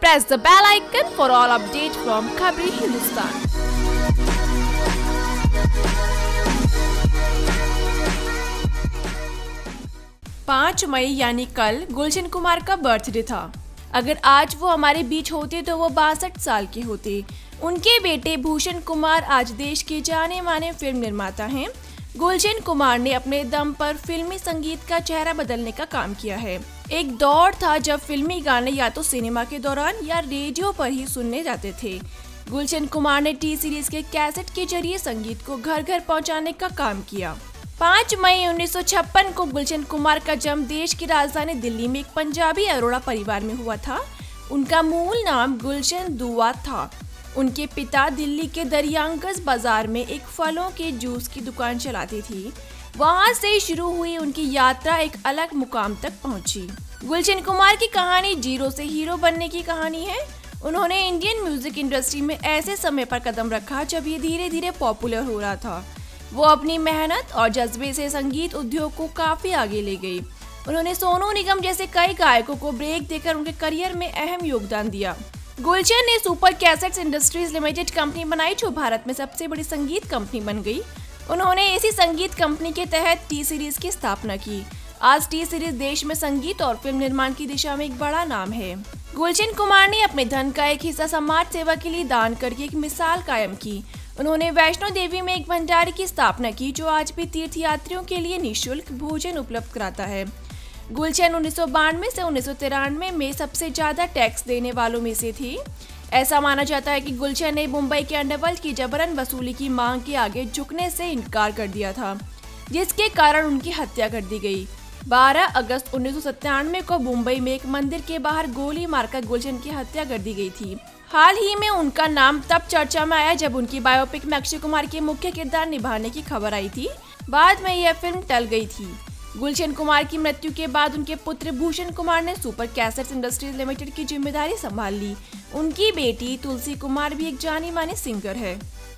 Press the bell icon for all update from Khabri Hindustan. पाँच मई यानी कल गुलशन कुमार का बर्थडे था। अगर आज वो हमारे बीच होते तो वो 62 साल के होते। उनके बेटे भूषण कुमार आज देश के जाने माने फिल्म निर्माता हैं। गुलशन कुमार ने अपने दम पर फिल्मी संगीत का चेहरा बदलने का काम किया है। एक दौर था जब फिल्मी गाने या तो सिनेमा के दौरान या रेडियो पर ही सुनने जाते थे। गुलशन कुमार ने टी सीरीज के कैसेट के जरिए संगीत को घर घर पहुँचाने का काम किया। 5 मई 1956 को गुलशन कुमार का जन्म देश की राजधानी दिल्ली में एक पंजाबी अरोड़ा परिवार में हुआ था। उनका मूल नाम गुलशन दुआ था। उनके पिता दिल्ली के दरियांगज बाजार में एक फलों के जूस की दुकान चलाती थी। वहां से शुरू हुई उनकी यात्रा एक अलग मुकाम तक पहुंची। गुलशन कुमार की कहानी जीरो से हीरो बनने की कहानी है। उन्होंने इंडियन म्यूजिक इंडस्ट्री में ऐसे समय पर कदम रखा जब ये धीरे धीरे पॉपुलर हो रहा था। वो अपनी मेहनत और जज्बे से संगीत उद्योग को काफ़ी आगे ले गई। उन्होंने सोनू निगम जैसे कई गायकों को ब्रेक देकर उनके करियर में अहम योगदान दिया। गुलशन ने super cassettes industries limited company बनाई जो भारत में सबसे बड़ी संगीत कंपनी बन गई। उन्होंने इसी संगीत कंपनी के तहत टी सीरीज की स्थापना की। आज टी सीरीज देश में संगीत और फिल्म निर्माण की दिशा में एक बड़ा नाम है। गुलशन कुमार ने अपने धन का एक हिस्सा समाज सेवा के लिए दान करके एक मिसाल कायम की। उन्होंने वैष्णो देवी में एक भंडारे की स्थापना की जो आज भी तीर्थयात्रियों के लिए निःशुल्क भोजन उपलब्ध कराता है। गुलशन 1992 से 1993 में सबसे ज़्यादा टैक्स देने वालों में से थी। ऐसा माना जाता है कि गुलशन ने मुंबई के अंडरवर्ल्ड की जबरन वसूली की मांग के आगे झुकने से इनकार कर दिया था, जिसके कारण उनकी हत्या कर दी गई। 12 अगस्त 1997 को मुंबई में एक मंदिर के बाहर गोली मारकर गुलशन की हत्या कर दी गई थी। हाल ही में उनका नाम तब चर्चा में आया जब उनकी बायोपिक में अक्षय कुमार के मुख्य किरदार निभाने की खबर आई थी। बाद में यह फिल्म टल गई थी। गुलशन कुमार की मृत्यु के बाद उनके पुत्र भूषण कुमार ने सुपर कैसेट्स इंडस्ट्रीज लिमिटेड की जिम्मेदारी संभाल ली। उनकी बेटी तुलसी कुमार भी एक जानी मानी सिंगर है।